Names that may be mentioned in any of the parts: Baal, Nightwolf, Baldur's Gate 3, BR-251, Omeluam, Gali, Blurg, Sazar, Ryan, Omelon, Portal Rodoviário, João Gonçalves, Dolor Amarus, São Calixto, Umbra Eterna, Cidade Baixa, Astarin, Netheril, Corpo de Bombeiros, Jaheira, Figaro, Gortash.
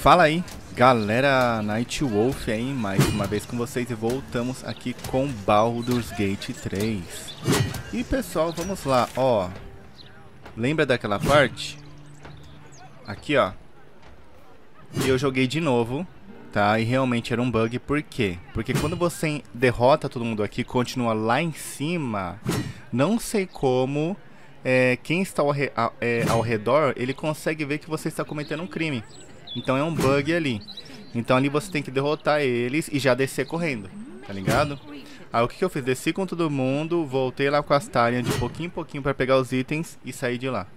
Fala aí, galera, Nightwolf aí, mais uma vez com vocês e voltamos aqui com Baldur's Gate 3. E pessoal, vamos lá, ó. Lembra daquela parte? Aqui, ó. E eu joguei de novo, tá? E realmente era um bug, por quê? Porque quando você derrota todo mundo aqui, continua lá em cima, não sei como... quem está ao redor, ele consegue ver que você está cometendo um crime. Então é um bug ali. Então ali você tem que derrotar eles e já descer correndo, tá ligado? Aí o que eu fiz? Desci com todo mundo, voltei lá com as Talion de pouquinho em pouquinho para pegar os itens e saí de lá.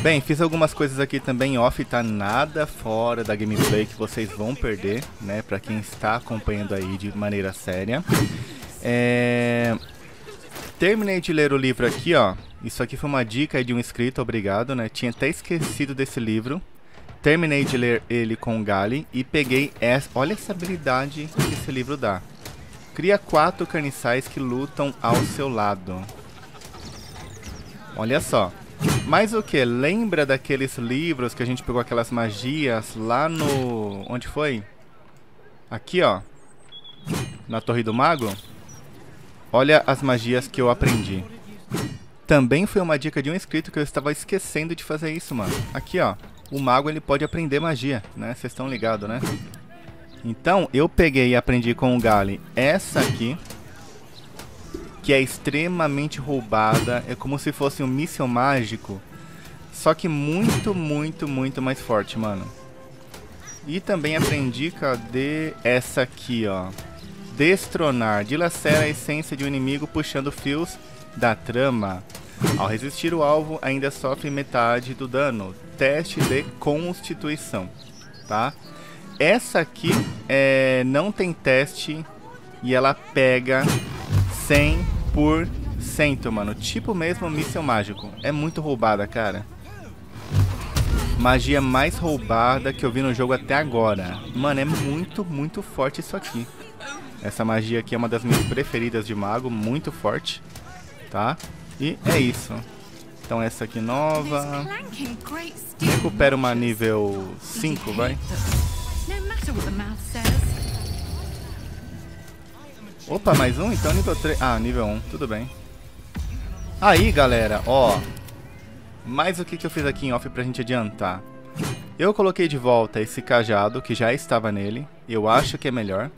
Bem, fiz algumas coisas aqui também off, tá? Nada fora da gameplay que vocês vão perder, né? Pra quem está acompanhando aí de maneira séria. Terminei de ler o livro aqui, ó. Isso aqui foi uma dica aí de um inscrito, obrigado, né? Tinha até esquecido desse livro. Terminei de ler ele com o Gali e peguei essa... Olha essa habilidade que esse livro dá. Cria 4 carniçais que lutam ao seu lado. Olha só. Mas o que? Lembra daqueles livros que a gente pegou aquelas magias lá no... Onde foi? Aqui, ó. Na Torre do Mago? Olha as magias que eu aprendi. Também foi uma dica de um inscrito que eu estava esquecendo de fazer isso, mano. Aqui, ó. O mago, ele pode aprender magia, né? Vocês estão ligados, né? Então, eu peguei e aprendi com o Gali essa aqui. Que é extremamente roubada. É como se fosse um míssil mágico. Só que muito, muito, muito mais forte, mano. E também aprendi, cadê? Essa aqui, ó. Destronar. Dilacera a essência de um inimigo puxando fios da trama. Ao resistir o alvo, ainda sofre metade do dano. Teste de constituição, tá? Essa aqui não tem teste e ela pega 100%, mano. Tipo mesmo míssil mágico. É muito roubada, cara. Magia mais roubada que eu vi no jogo até agora. Mano, é muito, muito forte isso aqui. Essa magia aqui é uma das minhas preferidas de mago. Muito forte, tá? E é isso. Então essa aqui nova. Recupera uma nível 5, vai. Opa, mais um? Então nível 3. Ah, nível 1, tudo bem. Aí, galera, ó. Mas o que eu fiz aqui em off pra gente adiantar? Eu coloquei de volta esse cajado que já estava nele. Eu acho que é melhor,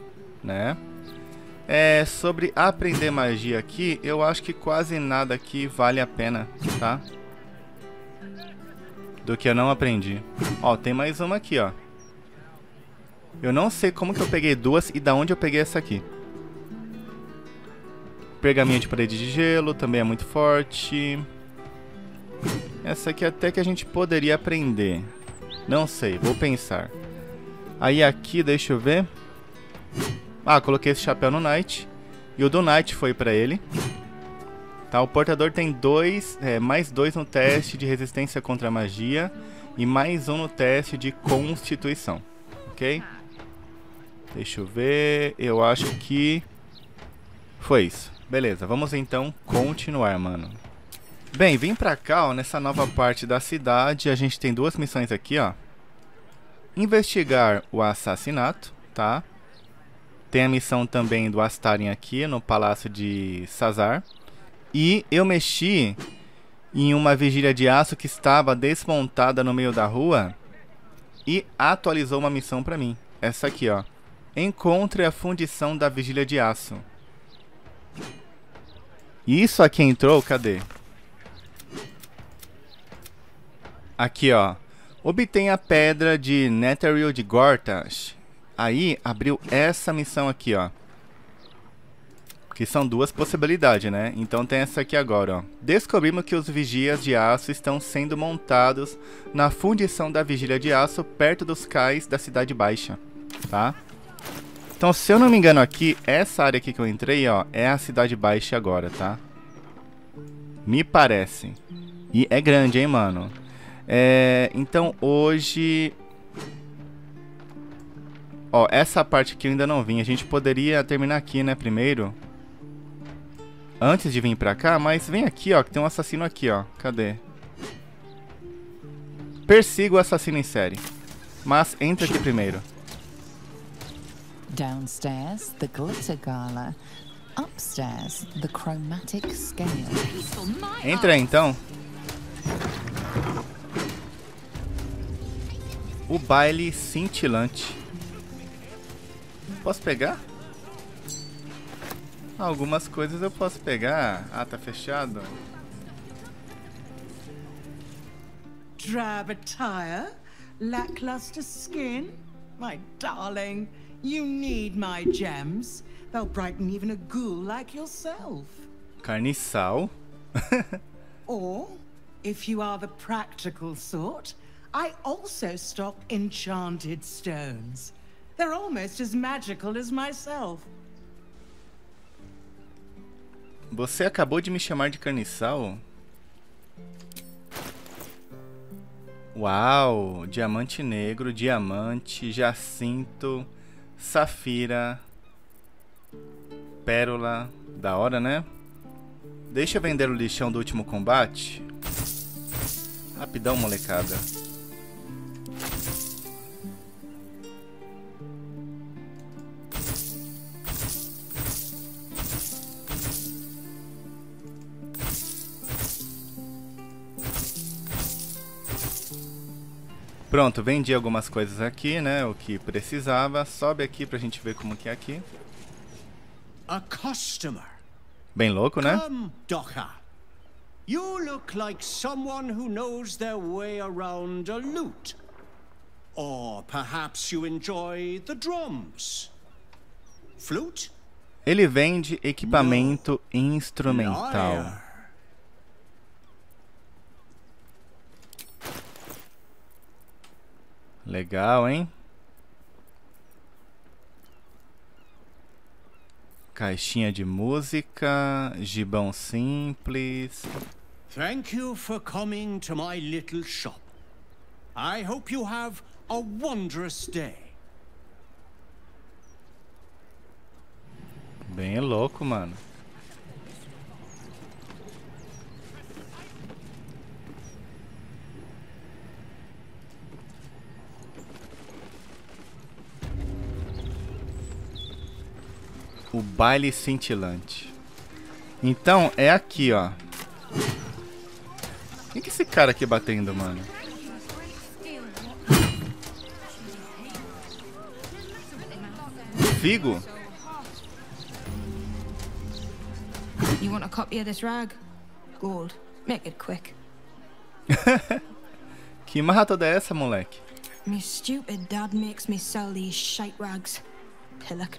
né? Sobre aprender magia aqui, eu acho que quase nada aqui vale a pena, tá? Do que eu não aprendi. Ó, tem mais uma aqui, ó. Eu não sei como que eu peguei duas e da onde eu peguei essa aqui. Pergaminho de parede de gelo, também é muito forte. Essa aqui até que a gente poderia aprender. Não sei, vou pensar. Aí aqui, deixa eu ver... Ah, coloquei esse chapéu no Knight. E o do Knight foi pra ele. Tá, o portador tem mais 2 no teste de resistência contra a magia. E mais 1 no teste de constituição. Ok? Deixa eu ver. Eu acho que... Foi isso. Beleza, vamos então continuar, mano. Bem, vim pra cá, ó, nessa nova parte da cidade. A gente tem 2 missões aqui, ó. Investigar o assassinato, tá? Tem a missão também do Astarin aqui, no Palácio de Sazar. E eu mexi em uma vigília de aço que estava desmontada no meio da rua. E atualizou uma missão pra mim. Essa aqui, ó. Encontre a fundição da vigília de aço. Isso aqui entrou, cadê? Aqui, ó. Obtenha a pedra de Netheril de Gortash. Aí, abriu essa missão aqui, ó. Que são 2 possibilidades, né? Então tem essa aqui agora, ó. Descobrimos que os vigias de aço estão sendo montados na fundição da vigília de aço perto dos cais da Cidade Baixa, tá? Então, se eu não me engano aqui, essa área aqui que eu entrei, ó, é a Cidade Baixa agora, tá? Me parece. E é grande, hein, mano? Então, hoje... Ó, essa parte aqui eu ainda não vim. A gente poderia terminar aqui, né, primeiro. Antes de vir pra cá, mas vem aqui, ó, que tem um assassino aqui, ó. Cadê? Persiga o assassino em série. Mas entra aqui primeiro. Downstairs, the glitter gala. Upstairs, the chromatic scale. Entra aí, então. O baile cintilante. Posso pegar? Algumas coisas eu posso pegar. Ah, tá fechado. Drab attire, lackluster skin. My darling, you need my gems. They'll brighten even a ghoul like yourself. Carniçal. Or, if you are the practical sort, I also stock enchanted stones. They're almost as magical as myself. Você acabou de me chamar de carniçal? Uau! Diamante negro, diamante, jacinto, safira, pérola. Da hora, né? Deixa eu vender o lixão do último combate. Rapidão, molecada. Pronto, vendi algumas coisas aqui, né? O que precisava. Sobe aqui pra gente ver como que é aqui. Bem louco, né? You look like someone who knows their way around a lute. Or perhaps you enjoy the drums. Flute? Ele vende equipamento instrumental. Legal, hein? Caixinha de música, gibão simples. Thank you for coming to my little shop. I hope you have a wondrous day. Bem louco, mano. O baile cintilante. Então, é aqui, ó. Quem que é esse cara aqui batendo, mano? Figo? You want a copy of this rag? Gold. Make it quick. Que marra toda é essa, moleque? My stupid dad makes me sell these shite rags. Pillock.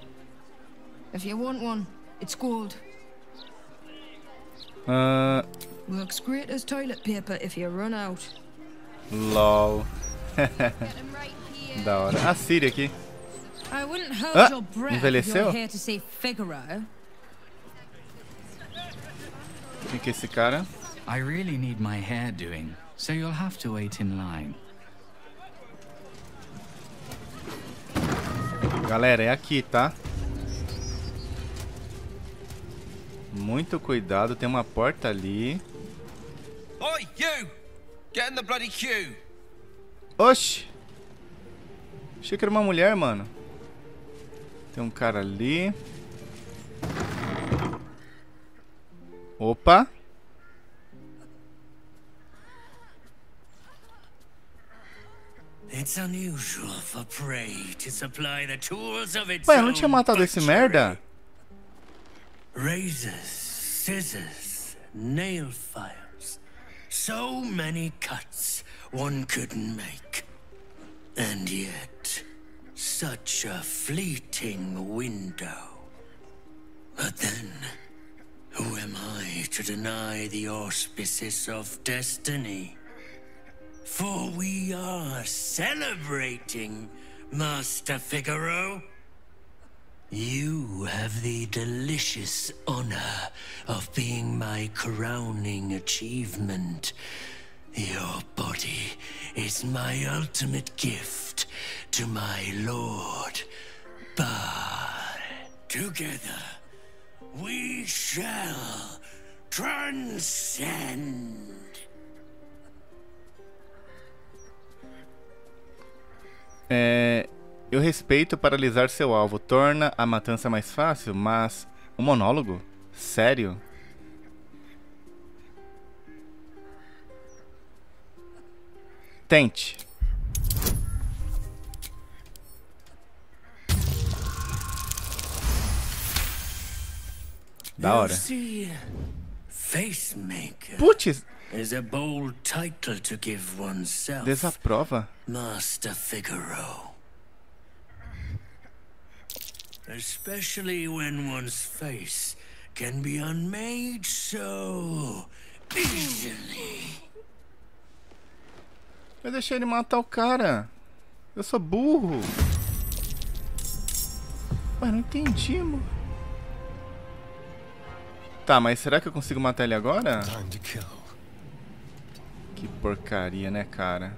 If you want one, it's gold. Works great as toilet paper if you run out. LOL. Da hora. A Siri aqui. Envelheceu? Quem que é esse cara? I really need my hair doing, so you'll have to wait in line. Galera, é aqui, tá? Muito cuidado, tem uma porta ali. Oi, you! Get in the bloody queue! Oxi! Achei que era uma mulher, mano. Tem um cara ali. Opa! It's unusual for prey to supply the tools of its own. Ué, eu não tinha matado esse merda? Razors, scissors, nail files. So many cuts one couldn't make. And yet, such a fleeting window. But then, who am I to deny the auspices of destiny? For we are celebrating, Master Figaro. You have the delicious honor of being my crowning achievement. Your body is my ultimate gift to my lord, Baal. Together, we shall transcend. Eu respeito paralisar seu alvo. Torna a matança mais fácil, mas... Um monólogo? Sério? Tente. Da hora. Putz! Desaprova. Master Figaro. Especially when one's face can be unmade so easily. Eu deixei ele matar o cara. Eu sou burro. Mas não entendi, mano. Tá, mas será que eu consigo matar ele agora? Que porcaria, né, cara?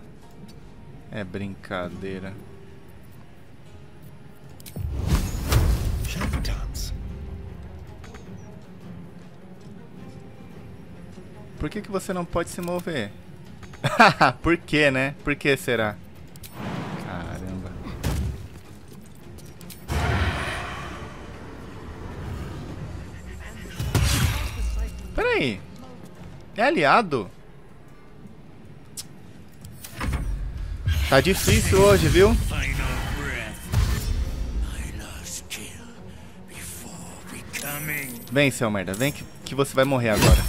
É brincadeira. Por que que você não pode se mover? Por que, né? Por que será? Caramba. Peraí. É aliado? Tá difícil hoje, viu? Vem, seu merda. Vem que você vai morrer agora.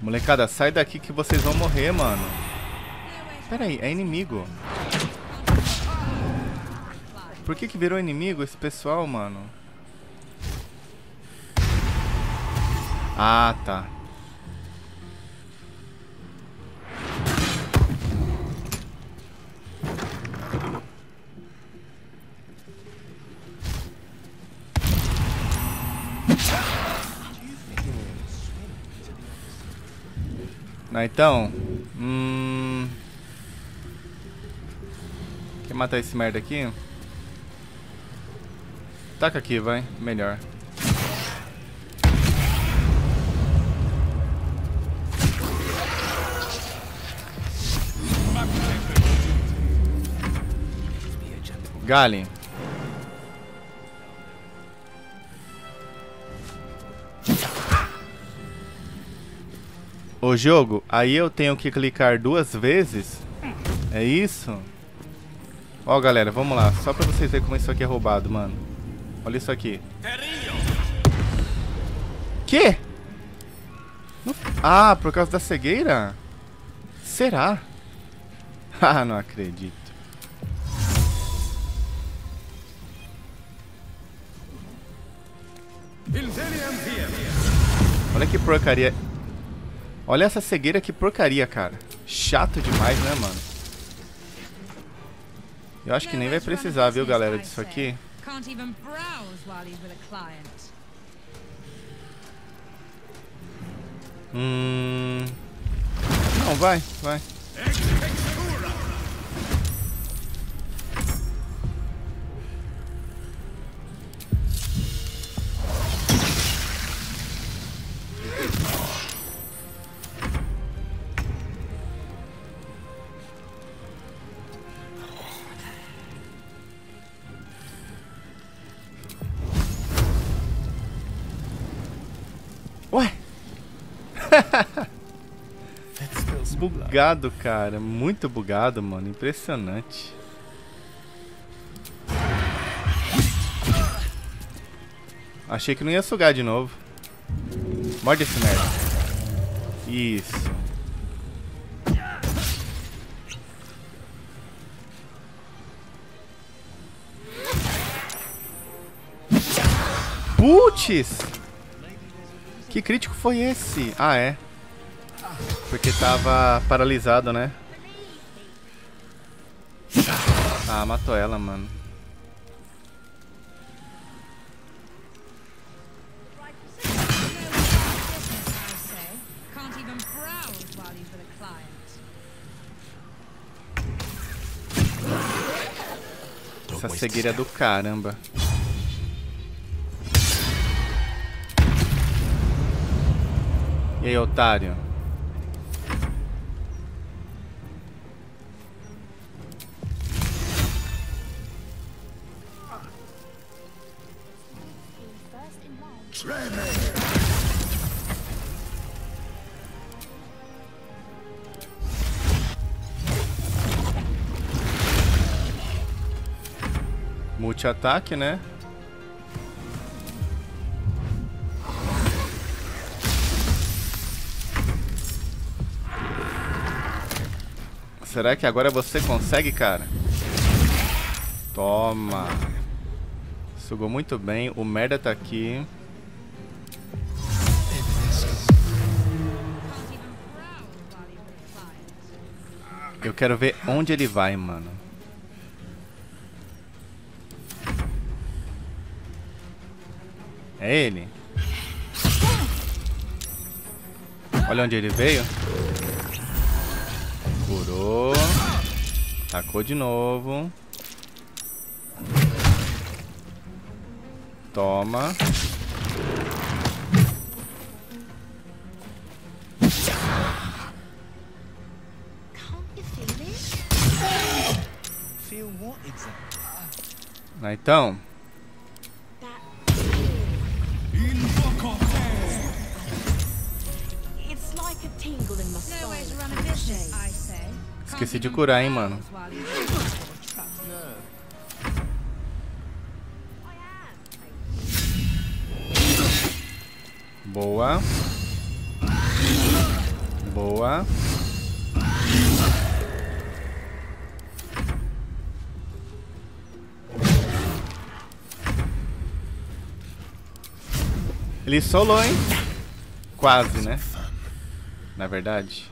Molecada, sai daqui que vocês vão morrer, mano. Pera aí, é inimigo. Por que que virou inimigo esse pessoal, mano? Ah, tá. Ah, então, quer matar esse merda aqui? Taca aqui, vai, melhor. Gali. O jogo, aí eu tenho que clicar 2 vezes? É isso? Ó, galera, vamos lá. Só pra vocês verem como isso aqui é roubado, mano. Olha isso aqui. Que? Ah, por causa da cegueira? Será? Ah, não acredito. Olha que porcaria. Olha essa cegueira, que porcaria, cara. Chato demais, né, mano? Eu acho que nem vai precisar, viu, galera, disso aqui. Não, vai, vai. Bugado, cara. Muito bugado, mano. Impressionante. Achei que não ia sugar de novo. Morde esse merda. Isso. Putz! Que crítico foi esse? Ah, é. Porque tava paralisado, né? Ah, matou ela, mano. Essa cegueira é do caramba. E aí, otário? Multi-ataque, né? Será que agora você consegue, cara? Toma. Sugou muito bem. O merda tá aqui. Eu quero ver onde ele vai, mano. É ele? Olha onde ele veio. Curou. Tacou de novo. Toma. Ah, então. Esqueci de curar, hein, mano. Boa. Boa. Ele solou, hein? Quase, né? Na verdade.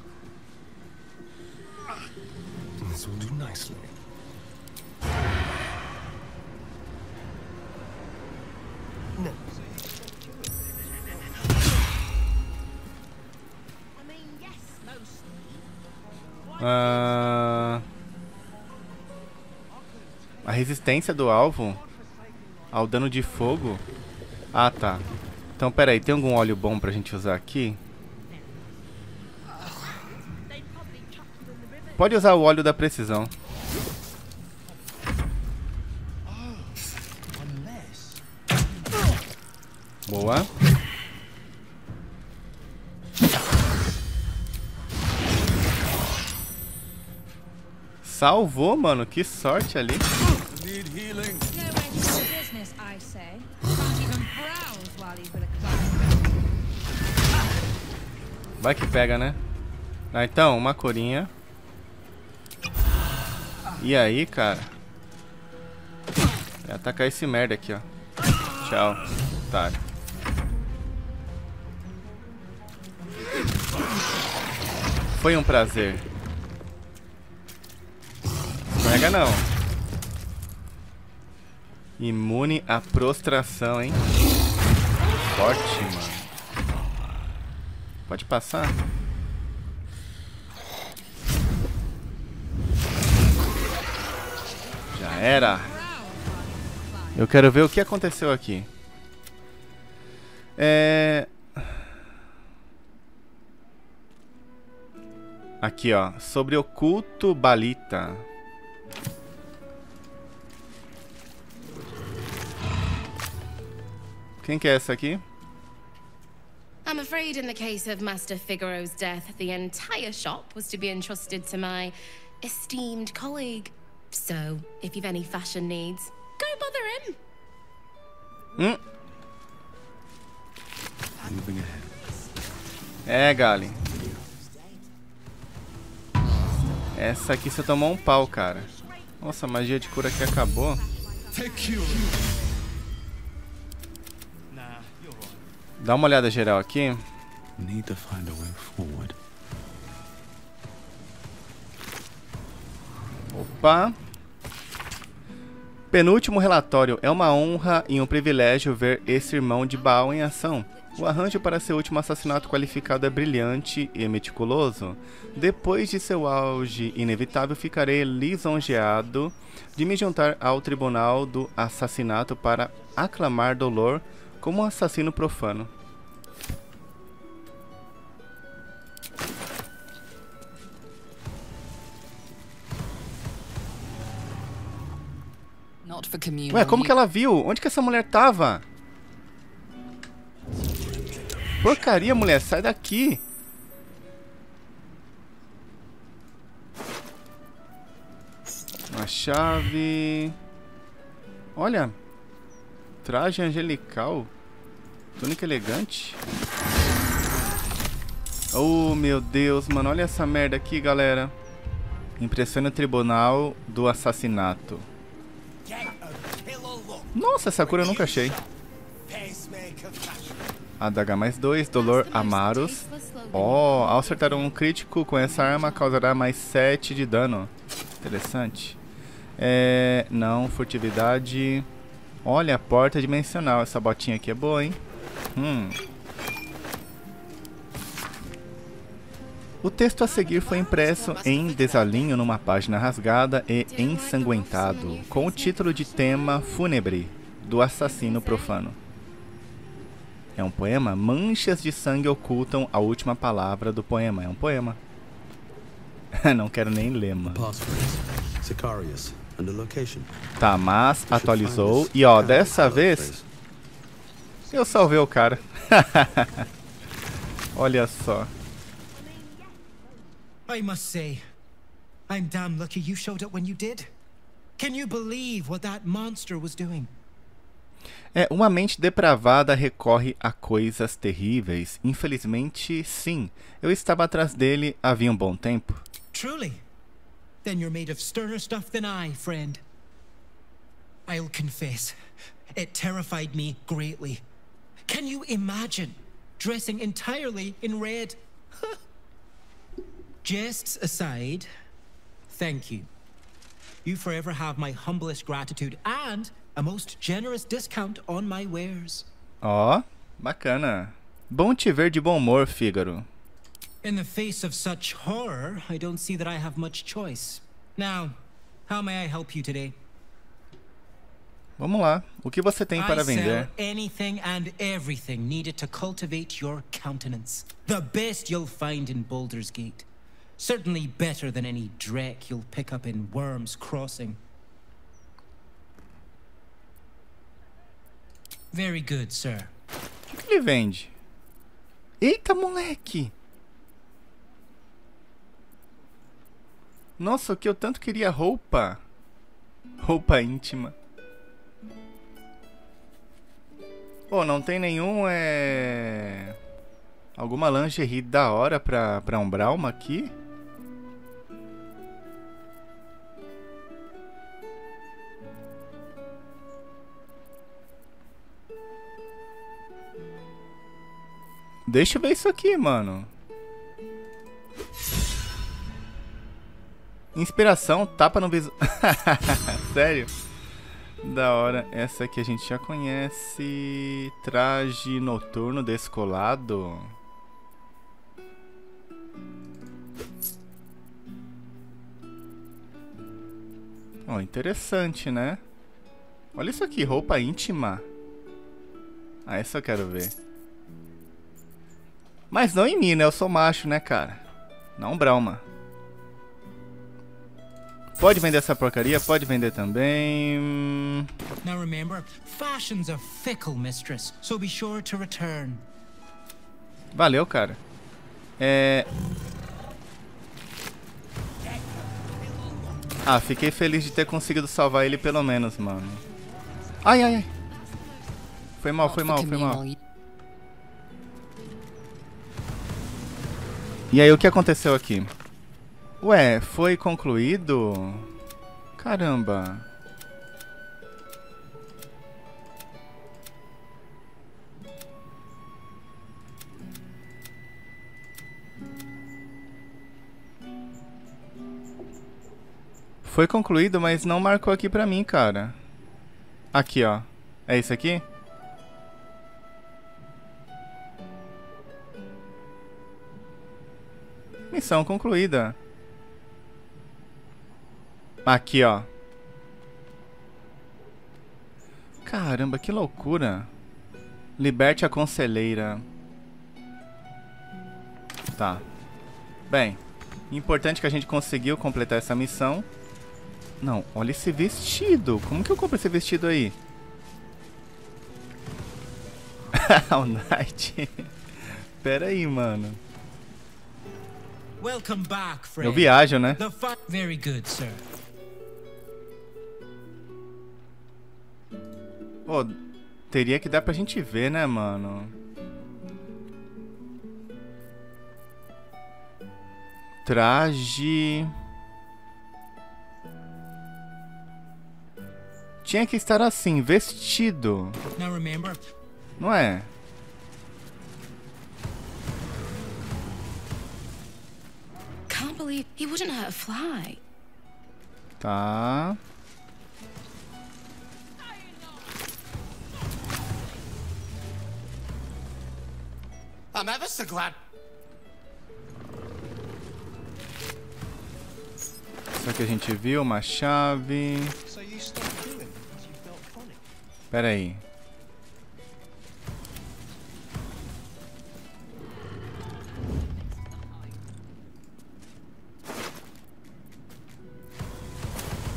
A resistência do alvo ao dano de fogo. Ah, tá. Então, pera aí, tem algum óleo bom pra gente usar aqui? Pode usar o óleo da precisão. Boa. Salvou, mano. Que sorte ali. Vai que pega, né? Ah, então, uma corinha. E aí, cara? Vai atacar esse merda aqui, ó. Tchau, otário. Foi um prazer. Escorrega não. Imune à prostração, hein? Forte, mano. Pode passar? Era. Eu quero ver o que aconteceu aqui. Aqui, ó. Sobre o culto Balita. Quem que é essa aqui? I'm afraid in the case of Master Figaro's death, the entire shop was to be entrusted to my esteemed colleague. So, if you've any fashion needs, go bother him. É, Gali. Essa aqui você tomou um pau, cara. Nossa, a magia de cura aqui acabou. Dá uma olhada geral aqui. Need to find a way forward. Opa. Penúltimo relatório. É uma honra e um privilégio ver esse irmão de Baal em ação. O arranjo para seu último assassinato qualificado é brilhante e meticuloso. Depois de seu auge inevitável, ficarei lisonjeado de me juntar ao tribunal do assassinato para aclamar Dolor como um assassino profano. Ué, como que ela viu? Onde que essa mulher tava? Porcaria, mulher, sai daqui. Uma chave. Olha. Traje angelical. Túnica elegante. Oh, meu Deus, mano. Olha essa merda aqui, galera. Impressiona o tribunal do assassinato. Nossa, essa cura eu nunca achei. Adaga +2, Dolor Amarus. Oh, ao acertar um crítico com essa arma, causará mais 7 de dano. Interessante. É, não, furtividade. Olha, a porta dimensional. Essa botinha aqui é boa, hein? O texto a seguir foi impresso em desalinho numa página rasgada e ensanguentado, com o título de tema fúnebre do assassino profano. É um poema? Manchas de sangue ocultam a última palavra do poema. É um poema. Não quero nem ler, mano. Tá, mas atualizou. E ó, dessa vez eu salvei o cara. Olha só. I must say, I'm damn lucky you showed up when you did. Can you believe what that monster was doing? É, uma mente depravada recorre a coisas terríveis. Infelizmente, sim. Eu estava atrás dele havia um bom tempo. Truly. Then you're made of sterner stuff than I, friend. I'll confess, it terrified me greatly. Can you imagine dressing entirely in red? Jests aside, thank you. You forever have my humblest gratitude and a most generous discount on my wares. Ó, bacana. Bom te ver de bom humor, Figaro. In the face of such horror, I don't see that I have much choice. Now, how may I help you today? Vamos lá. O que você tem para vender? I sell anything and everything needed to cultivate your countenance. The best you'll find in Baldur's Gate. Certainly better than any dreck you'll pick up in Worm's Crossing. Very good, sir. O que ele vende? Eita, moleque! Nossa, o que eu tanto queria, roupa. Roupa íntima. Pô, não tem nenhum, alguma lingerie da hora pra Umbralma aqui? Deixa eu ver isso aqui, mano. Inspiração, tapa no bisu... Sério? Da hora. Essa aqui a gente já conhece. Traje noturno descolado. Ó, interessante, né? Olha isso aqui, roupa íntima. Ah, essa eu quero ver. Mas não em mim, né? Eu sou macho, né, cara? Não, Brahma. Pode vender essa porcaria, pode vender também. Now remember, fashion's a fickle mistress, so be sure to return. Valeu, cara. É. Ah, fiquei feliz de ter conseguido salvar ele pelo menos, mano. Ai, ai, ai. Foi mal, foi mal, foi mal. E aí, o que aconteceu aqui? Ué, foi concluído? Caramba. Foi concluído, mas não marcou aqui pra mim, cara. Aqui, ó. É isso aqui? Missão concluída. Aqui, ó. Caramba, que loucura. Liberte a conselheira. Tá. Bem, importante que a gente conseguiu completar essa missão. Não, olha esse vestido. Como que eu compro esse vestido aí? O Knight. Pera aí, mano. Eu viajo, né? Very good, sir. Pô, teria que dar pra gente ver, né, mano? Traje... Tinha que estar assim, vestido. Não é? Tá. Só que a gente viu uma chave. Pera aí.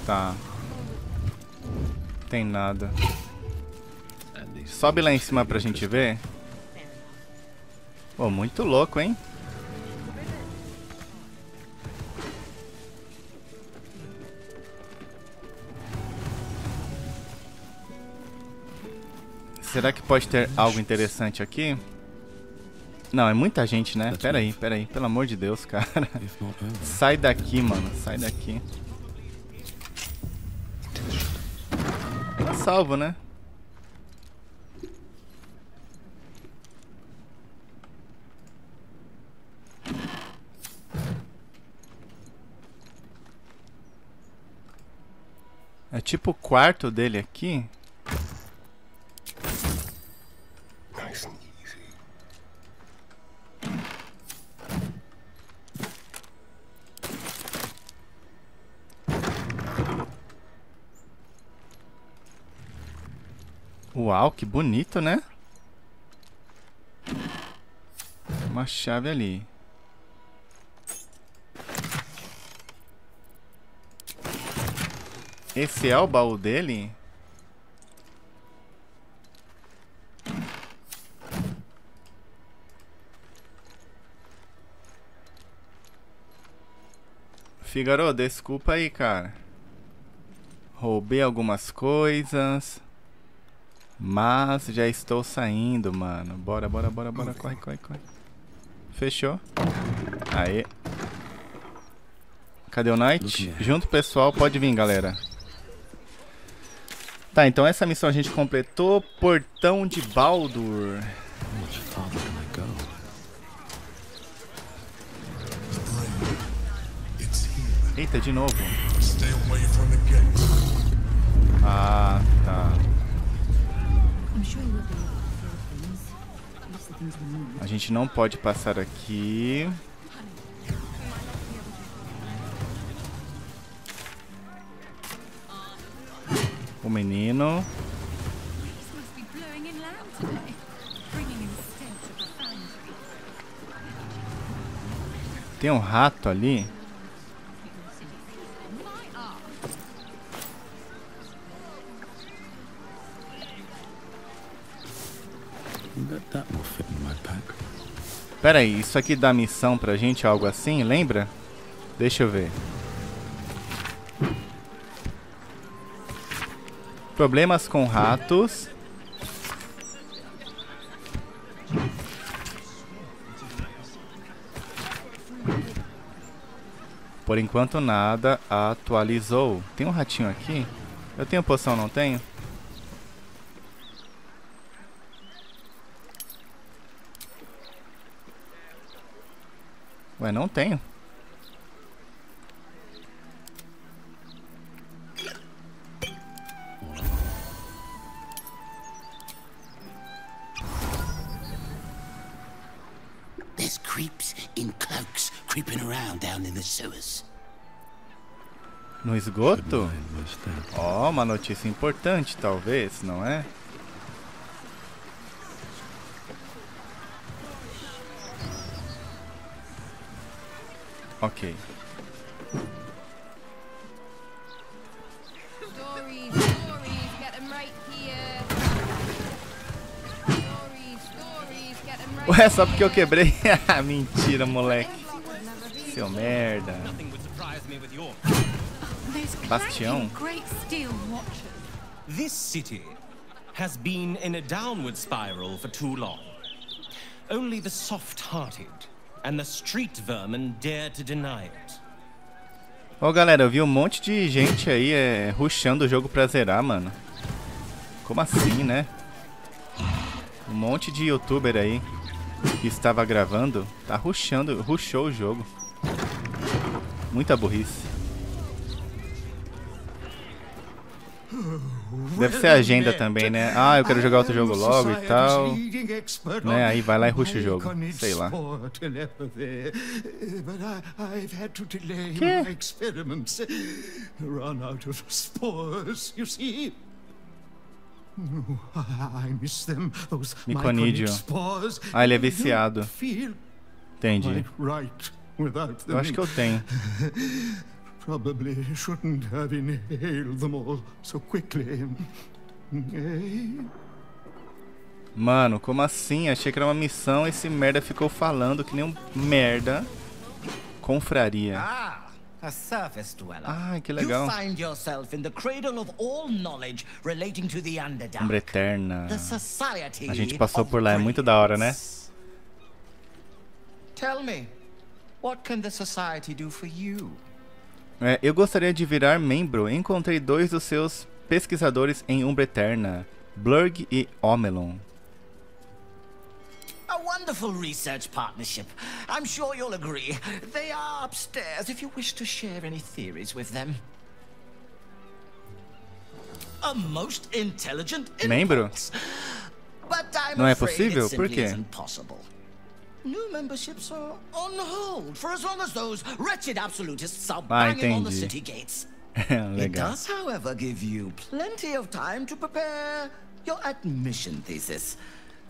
Tá. Tem nada. Sobe lá em cima pra gente ver. Pô, muito louco, hein? Será que pode ter algo interessante aqui? Não, é muita gente, né? Pera aí, pelo amor de Deus, cara. Sai daqui, mano, sai daqui. Tá salvo, né? É tipo o quarto dele aqui. Uau, que bonito, né? Uma chave ali. Esse é o baú dele? Figaro, desculpa aí, cara. Roubei algumas coisas. Mas já estou saindo, mano. Bora, bora, bora, bora. Corre, corre, corre. Fechou. Aê. Cadê o Knight? Junto, pessoal. Pode vir, galera. Tá, então essa missão a gente completou. Portão de Baldur. Eita, de novo. Ah, tá. A gente não pode passar aqui. O menino. Tem um rato ali. Pera aí, isso aqui dá missão pra gente, algo assim, lembra? Deixa eu ver. Problemas com ratos. Por enquanto nada atualizou. Tem um ratinho aqui? Eu tenho poção, não tenho? Ué, não tenho. There's creeps in cloaks creeping around down in the sewers. No esgoto? Ó, uma notícia importante, talvez, não é? Ok. Ué, só porque eu quebrei? Mentira, moleque. Seu merda. Bastião. This city has been in a downward spiral for too long. Only the soft-hearted and the street vermin dare to deny it. Ó, galera, eu vi um monte de gente aí rushando o jogo pra zerar, mano. Como assim, né? Um monte de youtuber aí que estava gravando, tá rushando, rushou o jogo. Muita burrice. Deve ser a agenda também, né? Ah, eu quero jogar outro jogo logo e tal, né? Aí vai lá e rusha o jogo, sei lá. Que? Miconídeo. Ah, ele é viciado. Entendi. Eu acho que eu tenho. Probably shouldn't have inhaled them all so quickly. Mano, como assim? Achei que era uma missão, esse merda ficou falando que nem um merda. Confraria. A surface dweller. Ah, que legal. You find yourself in the cradle of all knowledge relating to the Underdark. Umbra Eterna. A gente passou por lá, é muito da hora, né? Tell me, what can the society do for you? É, eu gostaria de virar membro. Encontrei dois dos seus pesquisadores em Umbra Eterna, Blurg e Omelon. A wonderful research partnership. I'm sure you'll agree. They are upstairs if you wish to share any theories with them. A most intelligent inbox. But I'm afraid it simply isn't possible. New memberships are on hold for as long as those wretched absolutists are banging on the city gates. It does, however, give you plenty of time to prepare your admission thesis.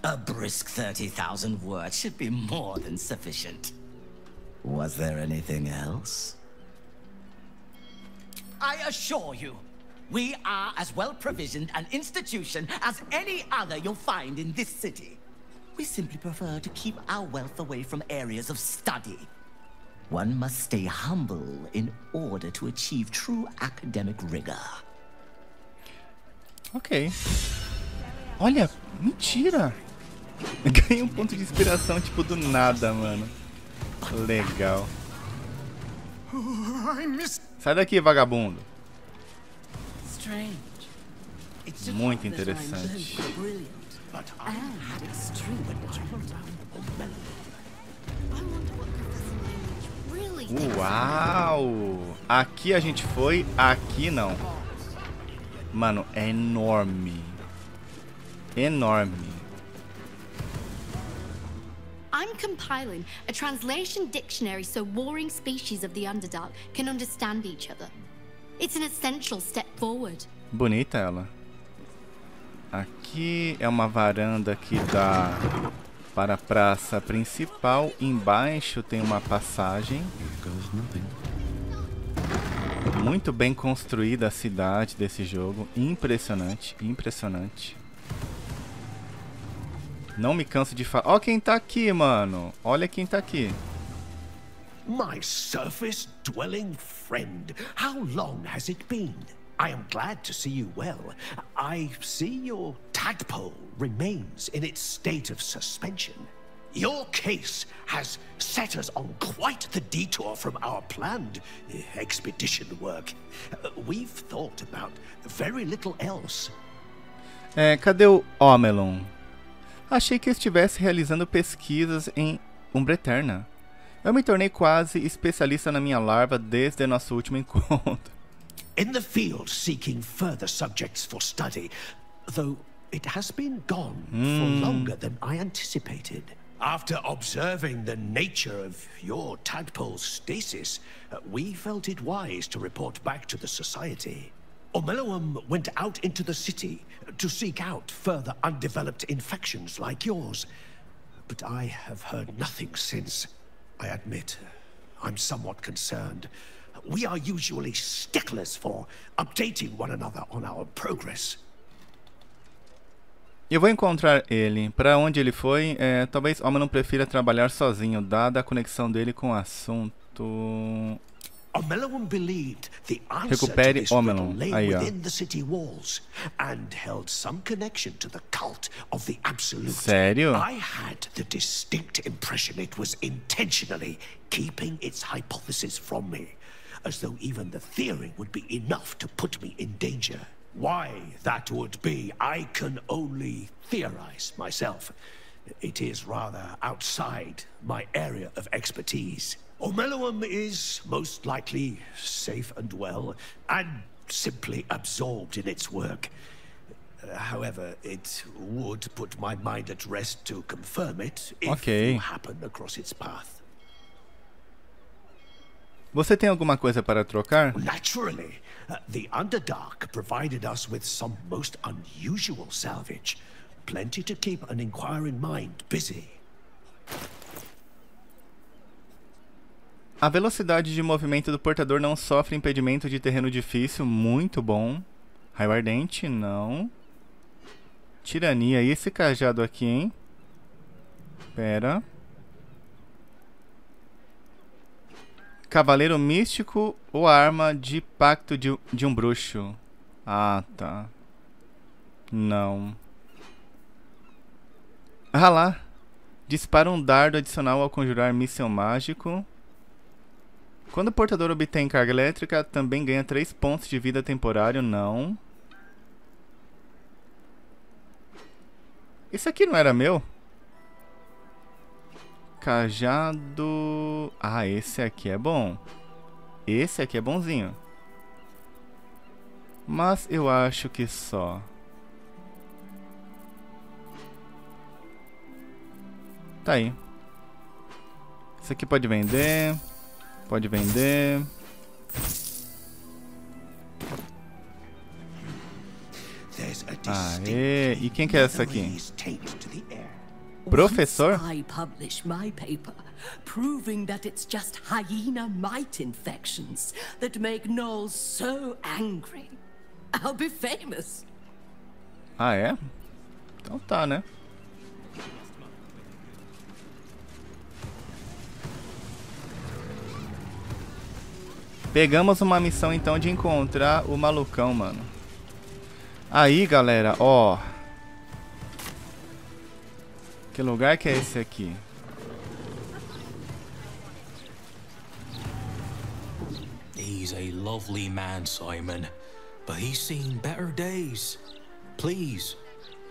A brisk 30,000 words should be more than sufficient. Was there anything else? I assure you, we are as well provisioned an institution as any other you'll find in this city. We simply prefer to keep our wealth away from areas of study. One must stay humble in order to achieve true academic rigor. Okay. Olha, mentira! Ganhei um ponto de inspiração, tipo, do nada, mano. Legal. Sai daqui, vagabundo. Muito interessante. Uau! Aqui a gente foi, aqui não. Mano, é enorme. Enorme. I'm compiling a translation dictionary so warring species of the Underdark can understand each other. It's an essential step forward. Bonita ela. Aqui é uma varanda que dá para a praça principal. Embaixo tem uma passagem. Muito bem construída a cidade desse jogo. Impressionante, impressionante. Não me canso de falar. Ó, quem tá aqui, mano. Olha quem tá aqui. My surface dwelling friend. How long has it been? I am glad to see you well. I see your tadpole remains in its state of suspension. Your case has set us on quite the detour from our planned expedition work. We've thought about very little else. É, cadê o Omelon? Achei que estivesse realizando pesquisas em Umbra Eterna. Eu me tornei quase especialista na minha larva desde nosso último encontro. In the field seeking further subjects for study, though it has been gone for longer than I anticipated. After observing the nature of your tadpole's stasis, we felt it wise to report back to the society. Omeluam went out into the city to seek out further undeveloped infections like yours, but I have heard nothing since. I admit, I'm somewhat concerned. We are usually sticklers for updating one another on our progress. Eu vou encontrar ele. Para onde ele foi, talvez Omelon prefira trabalhar sozinho, dada a conexão dele com o assunto. Recupere Omelon. Aí, ó. Sério? As though even the theory would be enough to put me in danger. Why that would be, I can only theorize myself. It is rather outside my area of expertise. Omeluam is most likely safe and well, and simply absorbed in its work. However, it would put my mind at rest to confirm it if you happen across its path. Você tem alguma coisa para trocar? Naturally, the Underdark provided us with some most unusual salvage, plenty to keep an inquiring mind busy. A velocidade de movimento do portador não sofre impedimento de terreno difícil, muito bom. Raio Ardente, não. Tirania, e esse cajado aqui, hein? Pera. Cavaleiro místico ou arma de pacto de um bruxo? Ah, tá. Não. Ah lá. Dispara um dardo adicional ao conjurar míssil mágico. Quando o portador obtém carga elétrica, também ganha 3 pontos de vida temporário. Não. Isso aqui não era meu? Cajado... Ah, esse aqui é bom. Esse aqui é bonzinho. Mas eu acho que só. Tá aí. Isso aqui pode vender. Pode vender. Aê. E quem que é essa aqui? Professor? I publish my paper proving that it's just hyena mite infections that make gnolls so angry. I'll be famous. Ah, é? Então tá, né? Pegamos uma missão então de encontrar o malucão, mano. Aí, galera, ó. Que lugar que é esse aqui? He's a lovely man, Simon, but he's seen better days. Please,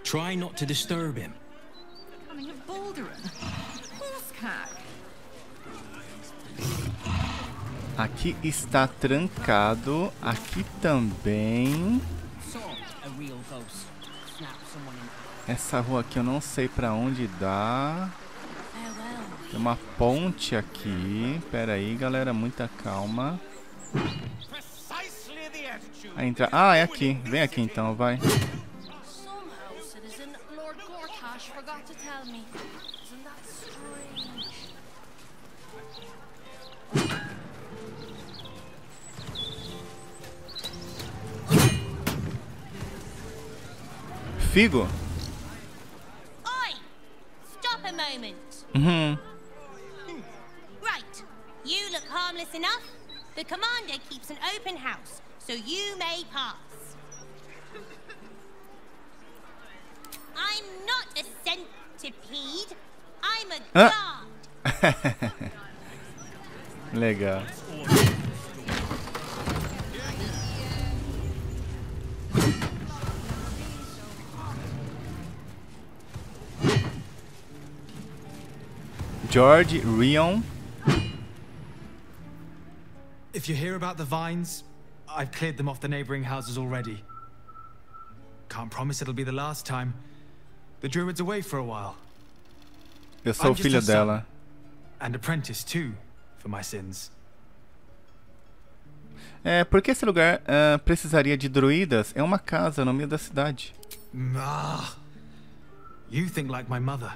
try not to disturb him. Coming of Baldurin. Horsecack. Aqui está trancado, aqui também. Essa rua aqui eu não sei pra onde dá. Tem uma ponte aqui. Pera aí, galera. Muita calma. A entra... Ah, é aqui. Vem aqui então, vai. Figo? Right. You look harmless enough. The commander keeps an open house, so you may pass. I'm not a centipede. I'm a guard. Legal. George, Ryan. If you hear about the vines, I've cleared them off the neighboring houses already. Can't promise it'll be the last time. The druid's away for a while. Eu sou filho dela. And apprentice too, for my sins. É, porque esse lugar precisaria de druidas? É uma casa no meio da cidade. Ah, you think like my mother.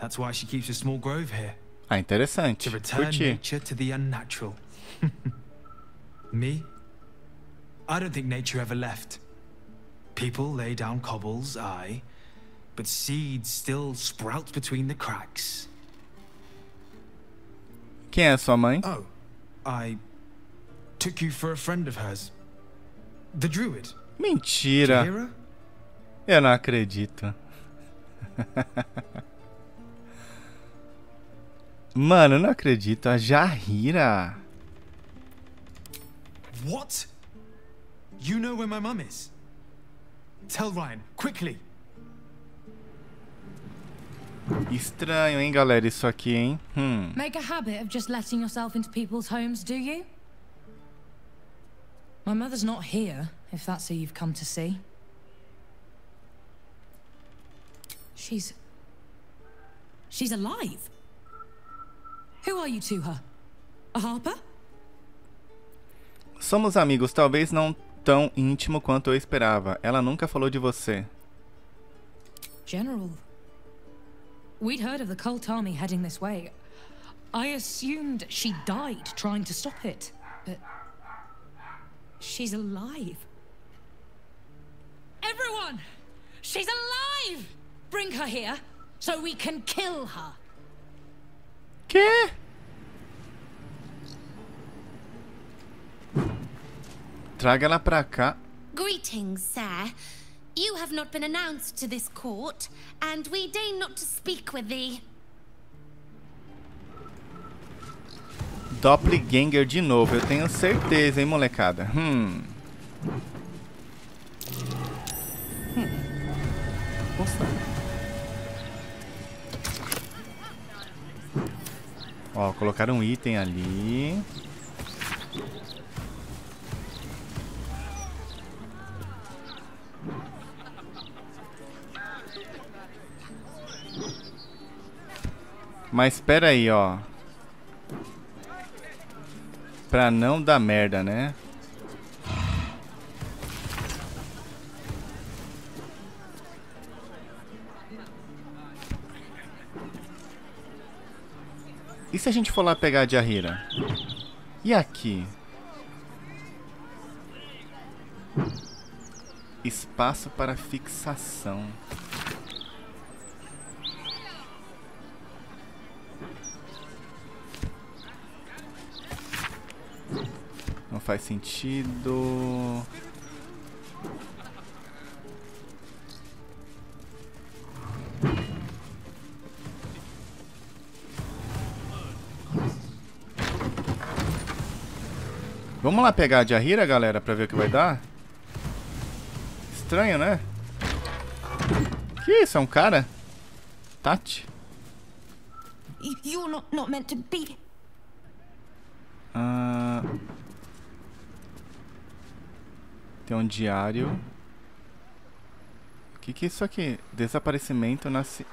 That's why she keeps a small grove here. Ah, interessante. To return nature to the unnatural. Me? I don't think nature ever left. People lay down cobbles, aye, but seeds still sprout between the cracks. Quem é sua mãe? Oh, I took you for a friend of hers. The druid. Mentira. Jaheira? Eu não acredito. Mano, eu não acredito. A Jaheira. What? You know where my mum is? Tell Ryan, quickly. Estranho, hein, galera, isso aqui, hein? Make a habit of just letting yourself into people's homes, do you? My mother's not here, if that's who you've come to see. She's alive. Who are you to her? A Harper? Somos amigos, talvez não tão íntimo quanto eu esperava. Ela nunca falou de você. General, we'd heard of the cult army heading this way. I assumed she died trying to stop it, but she's alive. Everyone, she's alive. Bring her here so we can kill her. Que? Traga ela pra cá. Greetings, sir. You have not been announced to this court, and we deign not to speak with thee. Doppelganger de novo, eu tenho certeza, hein, molecada. Ó, colocaram um item ali. Mas espera aí, ó. Pra não dar merda, né? E se a gente for lá pegar a Jaheira? E aqui? Espaço para fixação. Não faz sentido. Vamos lá pegar a Jaheira, galera, pra ver o que vai dar. Estranho, né? Que isso, é um cara? Tati? You're not meant to be. Tem um diário. O que que é isso aqui? Desaparecimento na... Faz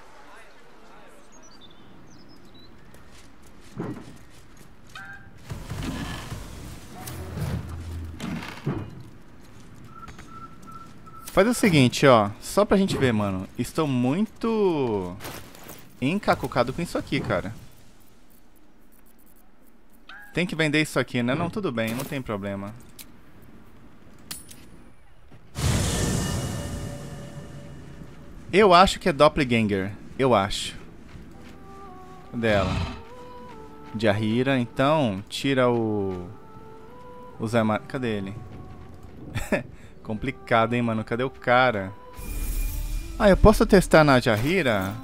o seguinte, ó. Só pra gente ver, mano. Estou muito encacucado com isso aqui, cara. Tem que vender isso aqui, né? Não, tudo bem. Não tem problema. Eu acho que é Doppelganger. Eu acho. Cadê ela? Jaheira. Então, tira o... O Zé Mar... Cadê ele? Complicado, hein, mano? Cadê o cara? Ah, eu posso testar na Jaheira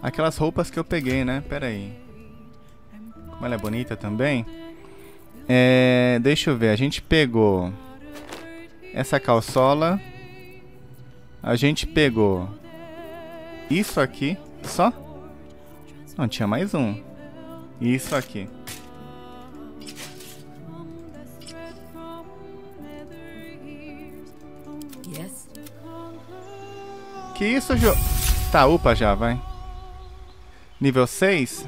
aquelas roupas que eu peguei, né? Pera aí. Como ela é bonita também. É... Deixa eu ver. A gente pegou essa calçola. A gente pegou isso aqui, só? Não, tinha mais um. Isso aqui. Que isso, Jo? Tá, upa já, vai. Nível 6.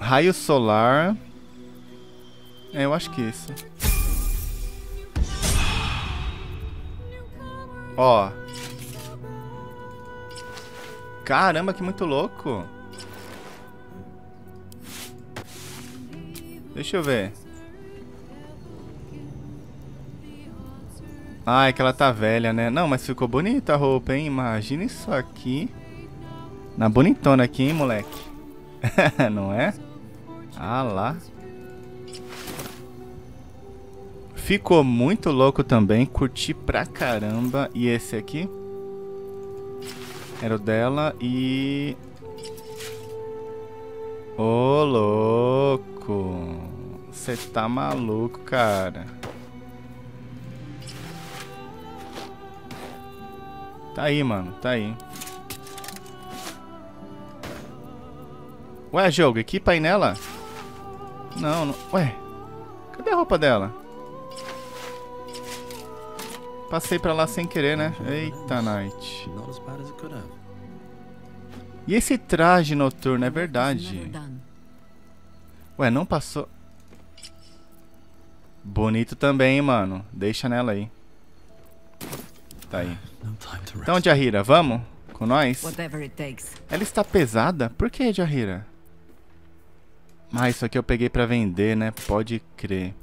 Raio solar. É, eu acho que isso. Ó. Caramba, que muito louco. Deixa eu ver. Ah, é que ela tá velha, né? Não, mas ficou bonita a roupa, hein? Imagina isso aqui. Na bonitona aqui, hein, moleque? Não é? Ah lá. Ficou muito louco também. Curti pra caramba. E esse aqui? Era o dela e... Ô, louco. Você tá maluco, cara. Tá aí, mano. Tá aí. Ué, jogo, equipa aí nela? Não, não... Ué. Cadê a roupa dela? Passei pra lá sem querer, né? Eita, Night. E esse traje noturno, é verdade. Ué, não passou... Bonito também, hein, mano. Deixa nela aí. Tá aí. Então, Jaheira, vamos? Com nós? Ela está pesada? Por que, Jaheira? Ah, isso aqui eu peguei pra vender, né? Pode crer.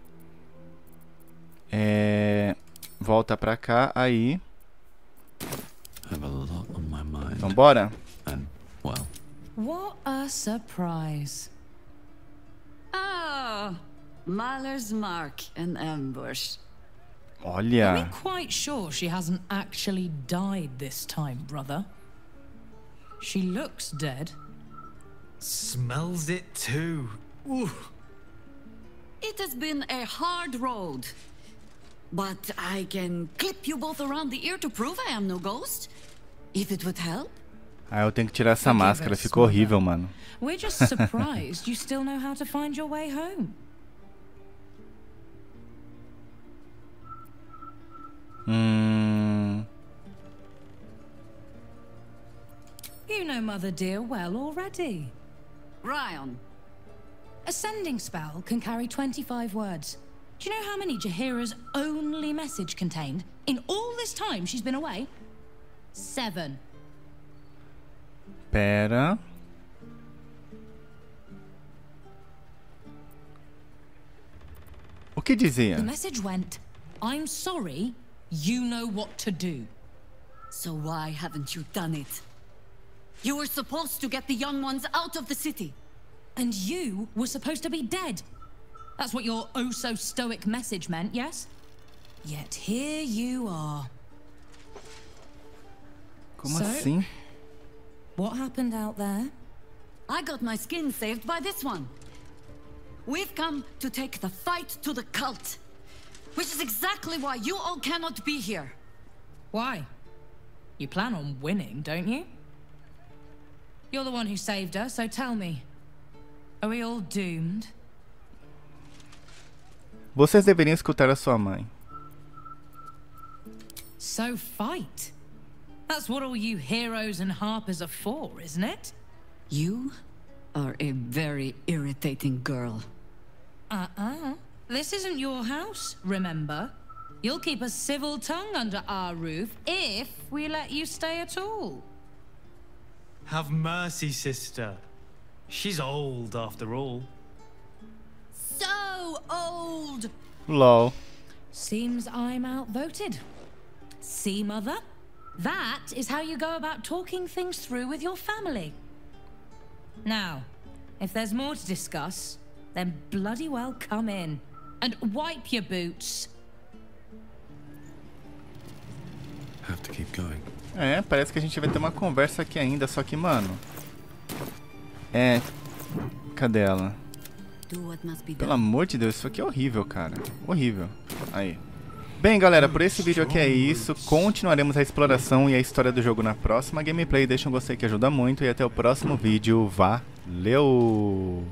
É... Volta pra cá, aí. Então, bora? What a surprise. Ah! Mahler's mark and ambush. Olha. Are we quite sure she hasn't actually died this time, brother? She looks dead. Smells it too. Ooh. It has been a hard road. But I can clip you both around the ear to prove I am no ghost. If it would help. Ah, eu tenho que tirar essa máscara, ficou horrível, mano. We're just surprised you still know how to find your way home. You know Mother Dear well already. Ryan. A sending spell can carry 25 words. Do you know how many Jaheira's only message contained in all this time she's been away? 7. Pera. O que dizia? The message went, I'm sorry. You know what to do. So why haven't you done it? You were supposed to get the young ones out of the city. And you were supposed to be dead. That's what your oh-so-stoic message meant, yes? Yet here you are. Como assim? What happened out there? I got my skin saved by this one. We've come to take the fight to the cult. Which is exactly why you all cannot be here. Why? You plan on winning, don't you? You're the one who saved us, so tell me. Are we all doomed? Vocês deveriam escutar a sua mãe. So fight. That's what all you heroes and harpers are for, isn't it? You are a very irritating girl. This isn't your house, remember? You'll keep a civil tongue under our roof if we let you stay at all. Have mercy, sister. She's old after all. So old! Lol. Seems I'm outvoted. See, Mother? That is how you go about talking things through with your family. Now, if there's more to discuss, then bloody well come in. And wipe your boots. Have to keep going. É, parece que a gente vai ter uma conversa aqui ainda, só que, mano. É. Cadê ela? Pelo amor de Deus, isso aqui é horrível, cara. Horrível. Aí. Bem, galera, por esse vídeo aqui é isso. Continuaremos a exploração e a história do jogo na próxima gameplay. Deixa um gostei que ajuda muito. E até o próximo vídeo. Valeu!